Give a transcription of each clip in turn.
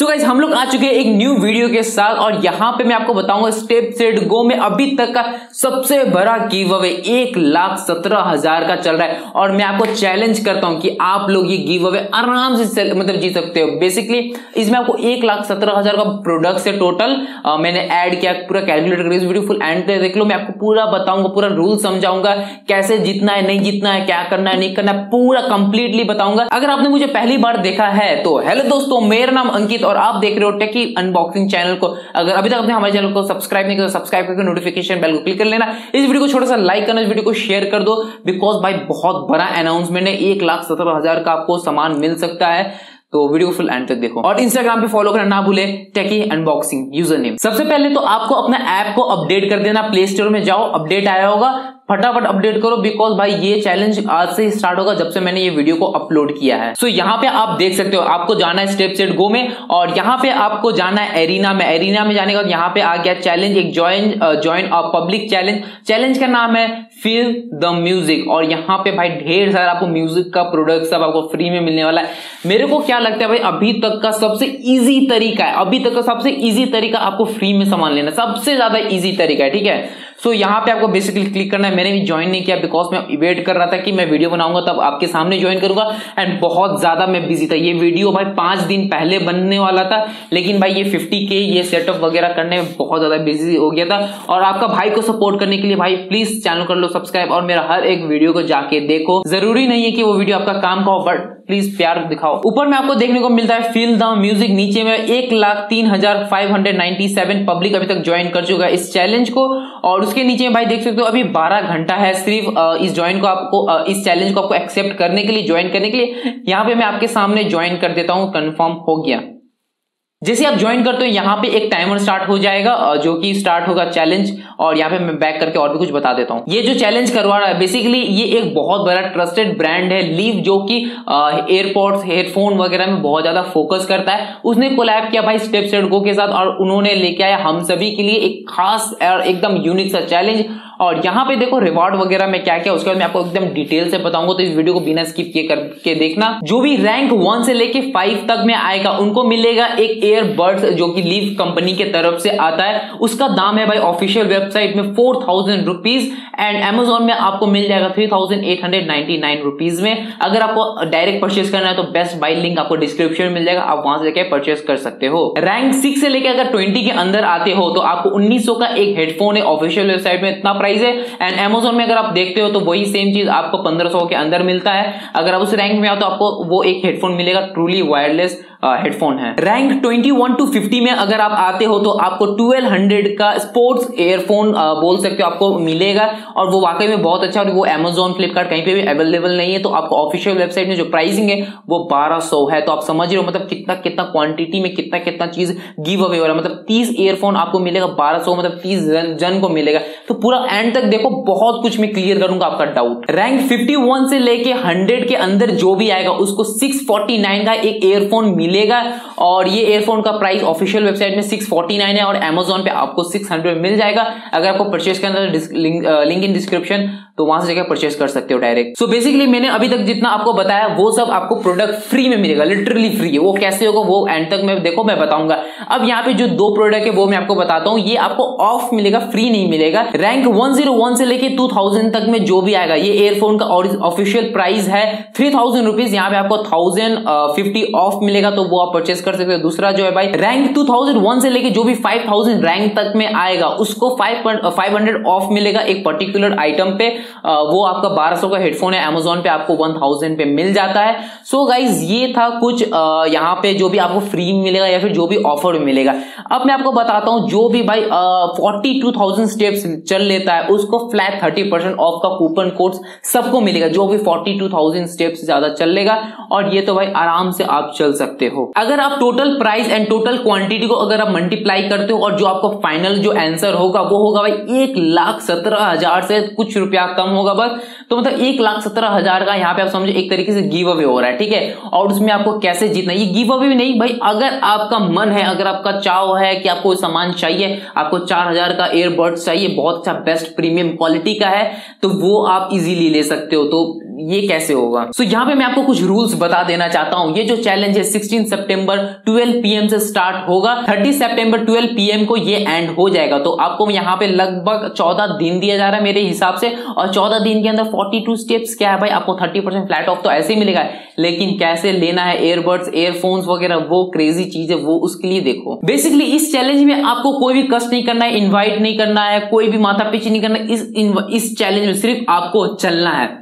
So guys हम लोग आ चुके हैं एक न्यू वीडियो के साथ और यहाँ पे मैं आपको बताऊंगा स्टेप सेट गो में अभी तक का सबसे बड़ा गिव अवे 1,17,000 का चल रहा है और मैं आपको चैलेंज करता हूं कि आप लोग ये गिव अवे आराम से मतलब जीत सकते हो। बेसिकली इसमें आपको 1,17,000 का प्रोडक्ट है टोटल। मैंने ऐड किया पूरा कैलकुलेट करके, इस वीडियो फुल एंड तक देख लो। मैं आपको पूरा बताऊंगा, पूरा रूल समझाऊंगा, कैसे जीतना है, नहीं जीतना है, क्या करना है, नहीं करना है, पूरा कंप्लीटली बताऊंगा। अगर आपने मुझे पहली बार देखा है तो हेलो दोस्तों, मेरा नाम अंकित और आप देख रहे हो टेकी अनबॉक्सिंग चैनल को। अगर अभी तक आपने हमारे चैनल को सब्सक्राइब नहीं किया तो सब्सक्राइब करके नोटिफिकेशन बेल को क्लिक कर लेना। इस वीडियो को छोटा सा लाइक करना, इस वीडियो को शेयर कर दो, बिकॉज भाई बहुत बड़ा अनाउंसमेंट है, 1,17,000 का आपको सामान मिल सकता है। तो वीडियो को फुल एंड तक देखो और इंस्टाग्राम पे फॉलो करना ना भूले, टेकी अनबॉक्सिंग यूजर नेम। सबसे पहले तो आपको अपना ऐप को अपडेट कर देना, प्ले स्टोर में जाओ, अपडेट आया होगा, फटाफट अपडेट करो बिकॉज भाई ये चैलेंज आज से ही स्टार्ट होगा जब से मैंने ये वीडियो को अपलोड किया है। सो यहाँ पे आप देख सकते हो, आपको जाना है स्टेप सेट गो में और यहाँ पे आपको जाना है एरिना में। एरिना में जाने के बाद यहाँ पे आ गया चैलेंज, एक join a public challenge. Challenge का नाम है फील द म्यूजिक और यहाँ पे भाई ढेर सारा आपको म्यूजिक का प्रोडक्ट सब आपको फ्री में मिलने वाला है। मेरे को क्या लगता है भाई अभी तक का सबसे ईजी तरीका है, अभी तक का सबसे ईजी तरीका आपको फ्री में सामान लेना, सबसे ज्यादा ईजी तरीका है, ठीक है। सो यहाँ पे आपको बेसिकली क्लिक करना है। मैंने भी ज्वाइन नहीं किया बिकॉज मैं वेट कर रहा था कि मैं वीडियो बनाऊंगा तब आपके सामने ज्वाइन करूंगा एंड बहुत ज्यादा मैं बिजी था। ये वीडियो भाई 5 दिन पहले बनने वाला था लेकिन भाई ये 50K ये सेटअप वगैरह करने में बहुत ज्यादा बिजी हो गया था। और आपका भाई को सपोर्ट करने के लिए भाई प्लीज चैनल कर लो सब्सक्राइब और मेरा हर एक वीडियो को जाके देखो। जरूरी नहीं है कि वो वीडियो आपका काम का हो, बट प्लीज प्यार दिखाओ। ऊपर में आपको देखने को मिलता है फील द म्यूजिक, नीचे में 1,03,597 पब्लिक अभी तक ज्वाइन कर चुका है इस चैलेंज को। और उसके नीचे में भाई देख सकते हो अभी 12 घंटा है सिर्फ इस ज्वाइन को आपको, इस चैलेंज को आपको एक्सेप्ट करने के लिए, ज्वाइन करने के लिए। यहाँ पे मैं आपके सामने ज्वाइन कर देता हूँ, कंफर्म हो गया। जैसे आप ज्वाइन करते हो यहाँ पे एक टाइमर स्टार्ट हो जाएगा जो कि स्टार्ट होगा चैलेंज। और यहाँ पे मैं बैक करके और भी कुछ बता देता हूँ। ये जो चैलेंज करवा रहा है बेसिकली ये एक बहुत बड़ा ट्रस्टेड ब्रांड है लीफ, जो कि एयरपॉड्स हेडफोन वगैरह में बहुत ज्यादा फोकस करता है। उसने कोलैब किया भाई स्टेप सेट गो के साथ और उन्होंने लेके आया हम सभी के लिए एक खास और एकदम यूनिक सा चैलेंज। और यहाँ पे देखो रिवॉर्ड वगैरह में क्या क्या, उसके बाद मैं आपको एकदम डिटेल से बताऊंगा, तो इस वीडियो को बिना स्किप किए करके देखना। जो भी रैंक 1 से लेके 5 तक में आएगा उनको मिलेगा एक एयरबड्स जो कि लीफ कंपनी के तरफ से आता है। उसका दाम है भाई ऑफिशियल वेबसाइट में 4,000 रुपीज एंड अमेजोन में आपको मिल जाएगा 3,899 रुपीज में। अगर आपको डायरेक्ट परचेस करना है तो बेस्ट बाय लिंक आपको डिस्क्रिप्शन में मिल जाएगा, आप वहां से लेकर परचेस कर सकते हो। रैंक 6 से लेकर अगर 20 के अंदर आते हो तो आपको 1,900 का एक हेडफोन है ऑफिशियल वेबसाइट में, इतना एंड अमेजोन में अगर आप देखते हो तो वही सेम चीज आपको 1,500 के अंदर मिलता है। अगर आप उस रैंक में आओ तो आपको वो एक हेडफोन मिलेगा, ट्रूली वायरलेस हेडफोन है। रैंक 21 टू 50 में अगर आप आते हो तो आपको 1,200 का स्पोर्ट्स एयरफोन बोल सकते हो आपको मिलेगा और वो वाकई में बहुत अच्छा है। वो अमेजोन फ्लिपकार्ट कहीं पे भी अवेलेबल नहीं है, तो आपको ऑफिशियल वेबसाइट में जो प्राइसिंग है वो 1,200 है। तो आप समझ रहे हो मतलब कितना क्वांटिटी में कितना चीज गिव अवे हो रहा है। मतलब 30 एयरफोन आपको मिलेगा 1,200, मतलब 30 जन को मिलेगा। तो पूरा एंड तक देखो, बहुत कुछ मैं क्लियर करूंगा आपका डाउट। रैंक 51 से लेके 100 के अंदर जो भी आएगा उसको 649 का एक एयरफोन मिलेगा और ये एयरफोन का प्राइस ऑफिशियल वेबसाइट में 649 है और अमेजोन पे आपको 600 मिल जाएगा। अगर आपको परचेस करना है लिंक इन डिस्क्रिप्शन, तो वहां से जाकर परचेस कर सकते हो डायरेक्ट। सो बेसिकली मैंने अभी तक जितना आपको बताया वो सब आपको प्रोडक्ट फ्री में मिलेगा, लिटरली फ्री है। वो कैसे होगा वो एंड तक मैं देखो मैं बताऊंगा। अब यहाँ पे जो 2 प्रोडक्ट है वो मैं आपको बताता हूँ, ये आपको ऑफ मिलेगा, फ्री नहीं मिलेगा। रैंक 101 से लेके 2000 तक में जो भी आएगा, ये एयरफोन का ऑफिशियल प्राइस है 3,000 रुपीज, यहाँ पे आपको 1,050 ऑफ मिलेगा, तो वो आप परचेस कर सकते हो। दूसरा जो है भाई रैंक 2001 से लेके जो भी 5000 रैंक तक में आएगा उसको 500 ऑफ मिलेगा एक पर्टिकुलर आइटम पे। वो आपका 1,200 का हेडफोन है, अमेजोन पे आपको 1,000 पे मिल जाता है। सो गाइज ये था कुछ यहाँ पे जो भी आपको फ्री मिलेगा या फिर जो भी ऑफर मिलेगा। अब मैं आपको बताता हूँ जो भी भाई 42,000 स्टेप्स चल लेता है उसको फ्लैट 30% ऑफ का कूपन कोड सबको मिलेगा, जो भी 42,000 स्टेप्स ज्यादा चलेगा। और ये तो भाई आराम से आप चल सकते हो। अगर आप total price and total quantity को अगर आप मल्टीप्लाई करते हो और जो आपको फाइनल जो आंसर होगा वो होगा भाई 1,17,000 से कुछ रुपया कम होगा बस। तो मतलब 1,17,000 का यहाँ पे आप समझो एक तरीके से गिव अवे हो रहा है, ठीक है। और उसमें आपको कैसे जीतना, ये गिव अवे नहीं भाई, अगर आपका मन है, अगर आपका चाव है कि आपको सामान चाहिए, आपको 4,000 का एयरबड्स चाहिए, बहुत अच्छा बेस्ट प्रीमियम क्वालिटी का है, तो वो आप इजीली ले सकते हो। तो ये कैसे होगा। सो यहाँ पे मैं आपको कुछ रूल्स बता देना चाहता हूँ। ये जो चैलेंज है 16 सितंबर 12 पीएम से स्टार्ट होगा, 30 सितंबर 12 पीएम को ये एंड हो जाएगा। तो आपको यहाँ पे लगभग 14 दिन दिया जा रहा है मेरे हिसाब से, और 14 दिन के अंदर 42 स्टेप्स क्या है भाई, आपको 30% फ्लैट ऑफ तो ऐसे ही मिलेगा, लेकिन कैसे लेना है एयरबड्स एयरफोन्स वगैरह वो क्रेजी चीज है, वो उसके लिए देखो। बेसिकली इस चैलेंज में आपको कोई भी कष्ट नहीं करना है, इन्वाइट नहीं करना है, कोई भी माथा पीछे नहीं करना है। इस चैलेंज में सिर्फ आपको चलना है।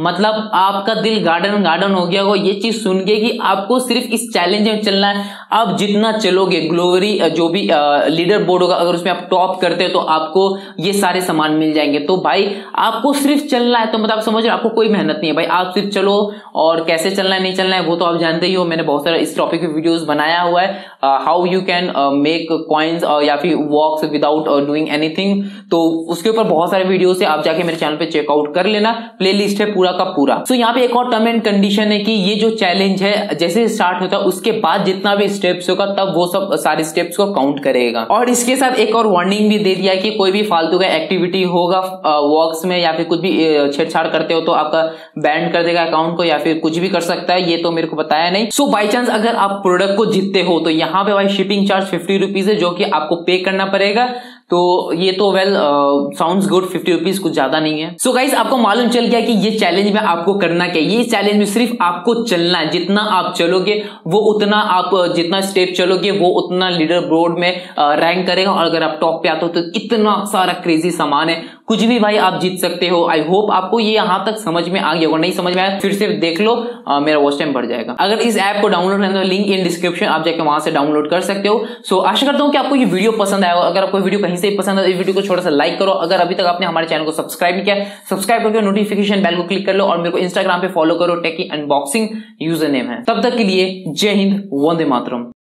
मतलब आपका दिल गार्डन गार्डन हो गया हो ये चीज सुन के कि आपको सिर्फ इस चैलेंज में चलना है। आप जितना चलोगे ग्लोरी जो भी लीडर बोर्ड होगा, अगर उसमें आप टॉप करते हो तो आपको ये सारे सामान मिल जाएंगे। तो भाई आपको सिर्फ चलना है, तो मतलब आप समझ रहे हो आपको कोई मेहनत नहीं है भाई, आप सिर्फ चलो। और कैसे चलना है नहीं चलना है वो तो आप जानते ही हो, मैंने बहुत सारा इस टॉपिक पे वीडियोज बनाया हुआ है, how you can make coins या फिर वॉक्स विदाउट डूइंग एनीथिंग। तो उसके ऊपर बहुत सारे वीडियोज है, आप जाके मेरे चैनल पे चेकआउट कर लेना, प्ले लिस्ट है पूरा का पूरा। सो यहाँ पे एक और टर्म एंड कंडीशन है कि ये जो चैलेंज है जैसे स्टार्ट होता है उसके बाद जितना भी स्टेप्स होगा तब वो सब सारे स्टेप्स को काउंट करेगा। और इसके साथ एक और वार्निंग भी दे दिया है कि कोई भी फालतू का एक्टिविटी होगा वॉक्स में या फिर कुछ भी छेड़छाड़ करते हो तो आपका बैन कर देगा अकाउंट को, या फिर कुछ भी कर सकता है, ये तो मेरे को बताया नहीं। सो बाई चांस अगर आप प्रोडक्ट को जीतते हो तो यहाँ पे भाई शिपिंग चार्ज 50 रुपीज है जो कि आपको पे करना पड़ेगा। तो ये तो वेल साउंड्स गुड, 50 रुपीज कुछ ज्यादा नहीं है। सो गाइस आपको मालूम चल गया कि ये चैलेंज में आपको करना क्या है। ये चैलेंज में सिर्फ आपको चलना है, जितना आप चलोगे वो उतना आप जितना स्टेप चलोगे वो उतना लीडर बोर्ड में रैंक करेगा। और अगर आप टॉप पे आते हो तो इतना सारा क्रेजी सामान है, कुछ भी भाई आप जीत सकते हो। आई होप आपको ये यहाँ तक समझ में आ गया होगा, नहीं समझ में आया फिर से देख लो, मेरा वॉच टाइम बढ़ जाएगा। अगर इस ऐप को डाउनलोड करना है लिंक इन डिस्क्रिप्शन, आप जाके वहां से डाउनलोड कर सकते हो। सो आशा करता हूँ कि आपको ये वीडियो पसंद आएगा। अगर आपको वीडियो कहीं से पसंद आए तो इस वीडियो को छोटा सा लाइक करो। अगर अभी तक आपने हमारे चैनल को सब्सक्राइब नहीं किया, सब्सक्राइब करके नोटिफिकेशन बेल को क्लिक कर लो। और मेरे को इंस्टाग्राम पे फॉलो करो, टेकी अनबॉक्सिंग यूजर नेम है। तब तक के लिए जय हिंद, वंदे मातरम।